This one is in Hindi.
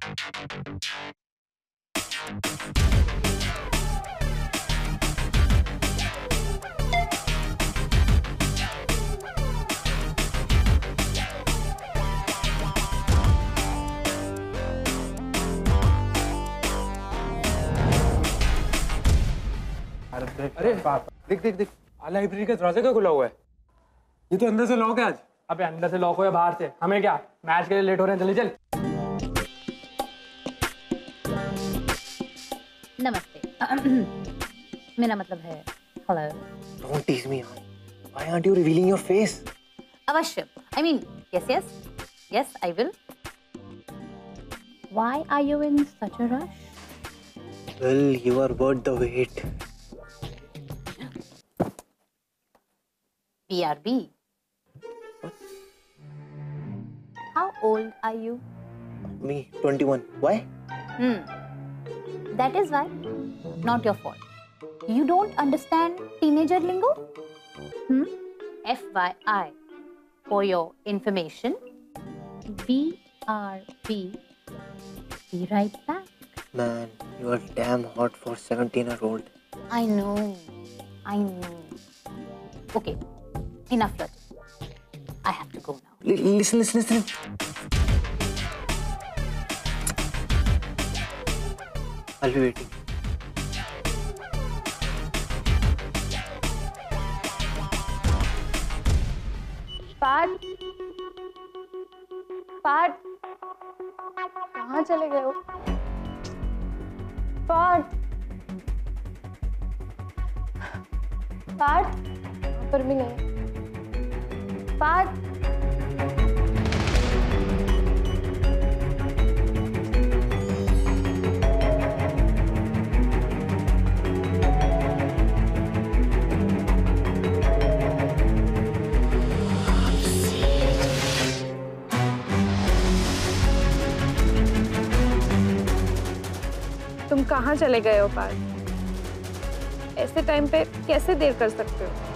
अरे देख देख देख लाइब्रेरी का दरवाजा क्या खुला हुआ है? ये तो अंदर से लॉक है आज। अबे अंदर से लॉक हो या बाहर से, हमें क्या, मैच के लिए लेट हो रहे हैं, जल्दी चल। नमस्ते, मेरा मतलब है हेलो। डोंट टीज मी यार, why are you revealing your face? अवश्य, I mean yes yes yes I will. Why are you in such a rush? Well you are worth the wait. BRB. How old are you? Me, 21. Why? That is why. Not your fault. You don't understand teenager lingo? FYI, for your information, BRB. Be right back. Man, you are damn hot for 17-year-old. I know. I know. Okay. Enough flirting. I have to go now. Listen. I'll be waiting. Parth, कहाँ चले गए हो? पार्थ, पर भी नहीं। तुम कहाँ चले गए हो पार्थ? ऐसे टाइम पे कैसे देर कर सकते हो?